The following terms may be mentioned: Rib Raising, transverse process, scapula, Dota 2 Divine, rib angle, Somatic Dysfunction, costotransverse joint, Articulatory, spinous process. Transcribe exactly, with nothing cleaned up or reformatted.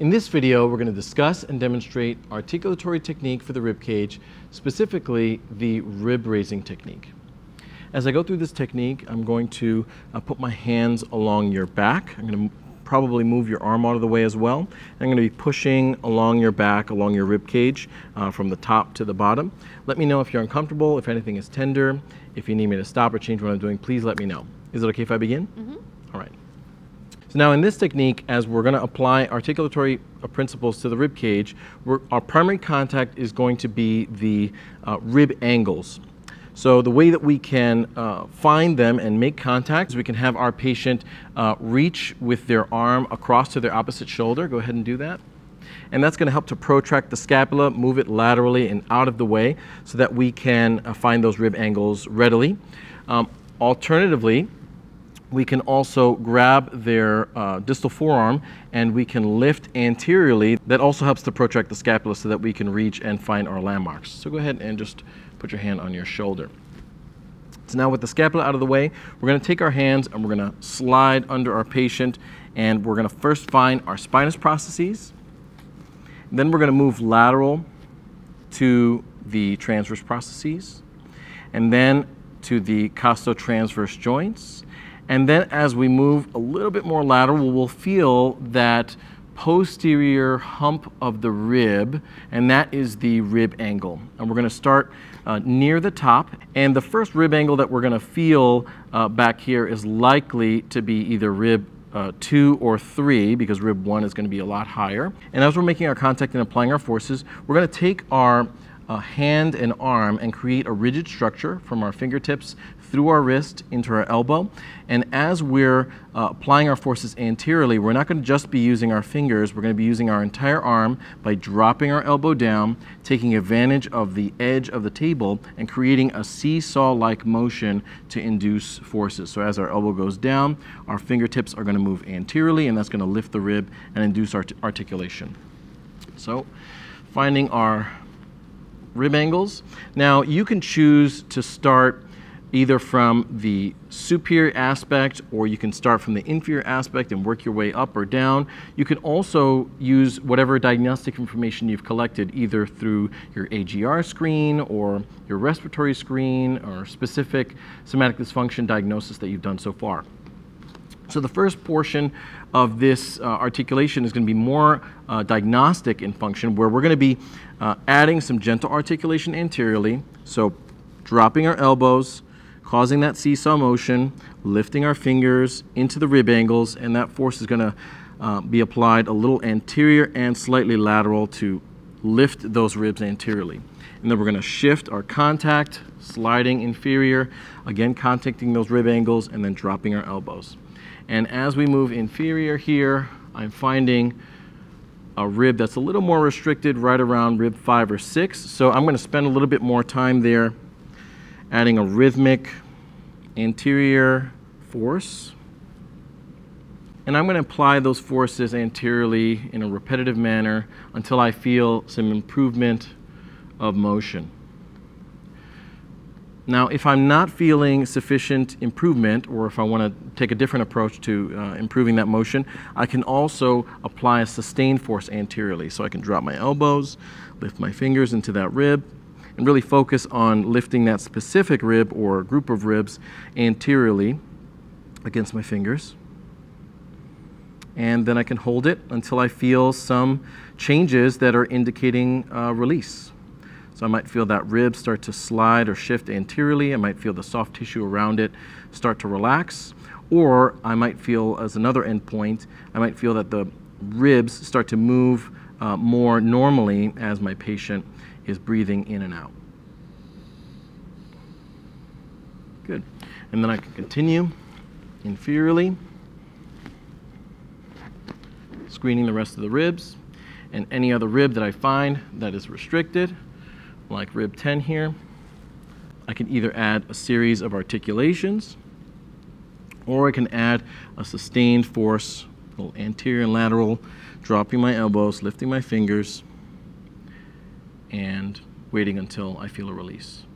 In this video, we're going to discuss and demonstrate articulatory technique for the rib cage, specifically the rib raising technique. As I go through this technique, I'm going to uh, put my hands along your back. I'm going to probably move your arm out of the way as well. I'm going to be pushing along your back, along your rib cage, uh, from the top to the bottom. Let me know if you're uncomfortable, if anything is tender, if you need me to stop or change what I'm doing, please let me know. Is it okay if I begin? Mm-hmm. All right. So now in this technique, as we're going to apply articulatory principles to the rib cage, we're, our primary contact is going to be the uh, rib angles. So the way that we can uh, find them and make contact is we can have our patient uh, reach with their arm across to their opposite shoulder. Go ahead and do that. And that's going to help to protract the scapula, move it laterally and out of the way so that we can uh, find those rib angles readily. Um, alternatively, we can also grab their uh, distal forearm and we can lift anteriorly. That also helps to protract the scapula so that we can reach and find our landmarks. So go ahead and just put your hand on your shoulder. So now with the scapula out of the way, we're going to take our hands and we're going to slide under our patient, and we're going to first find our spinous processes. Then we're going to move lateral to the transverse processes and then to the costotransverse joints. And then as we move a little bit more lateral, we'll feel that posterior hump of the rib, and that is the rib angle. And we're going to start uh, near the top. And the first rib angle that we're going to feel uh, back here is likely to be either rib uh, two or three, because rib one is going to be a lot higher. And as we're making our contact and applying our forces, we're going to take our Uh, hand and arm and create a rigid structure from our fingertips through our wrist into our elbow. And as we're uh, applying our forces anteriorly, we're not going to just be using our fingers, we're going to be using our entire arm by dropping our elbow down, taking advantage of the edge of the table and creating a seesaw-like motion to induce forces. So as our elbow goes down, our fingertips are going to move anteriorly, and that's going to lift the rib and induce art- articulation. So finding our rib angles. Now you can choose to start either from the superior aspect, or you can start from the inferior aspect and work your way up or down. You can also use whatever diagnostic information you've collected, either through your A G R screen or your respiratory screen or specific somatic dysfunction diagnosis that you've done so far. So the first portion of this uh, articulation is going to be more uh, diagnostic in function, where we're going to be uh, adding some gentle articulation anteriorly. So dropping our elbows, causing that seesaw motion, lifting our fingers into the rib angles, and that force is going to uh, be applied a little anterior and slightly lateral to lift those ribs anteriorly. And then we're going to shift our contact, sliding inferior, again contacting those rib angles, and then dropping our elbows. And as we move inferior here, I'm finding a rib that's a little more restricted right around rib five or six. So I'm going to spend a little bit more time there adding a rhythmic anterior force. And I'm going to apply those forces anteriorly in a repetitive manner until I feel some improvement of motion. Now, if I'm not feeling sufficient improvement, or if I want to take a different approach to uh, improving that motion, I can also apply a sustained force anteriorly. So I can drop my elbows, lift my fingers into that rib, and really focus on lifting that specific rib or group of ribs anteriorly against my fingers. And then I can hold it until I feel some changes that are indicating uh, release. So I might feel that rib start to slide or shift anteriorly. I might feel the soft tissue around it start to relax. Or I might feel, as another endpoint, I might feel that the ribs start to move uh, more normally as my patient is breathing in and out. Good. And then I can continue inferiorly, screening the rest of the ribs and any other rib that I find that is restricted. Like rib ten here, I can either add a series of articulations, or I can add a sustained force, a little anterior and lateral, dropping my elbows, lifting my fingers, and waiting until I feel a release.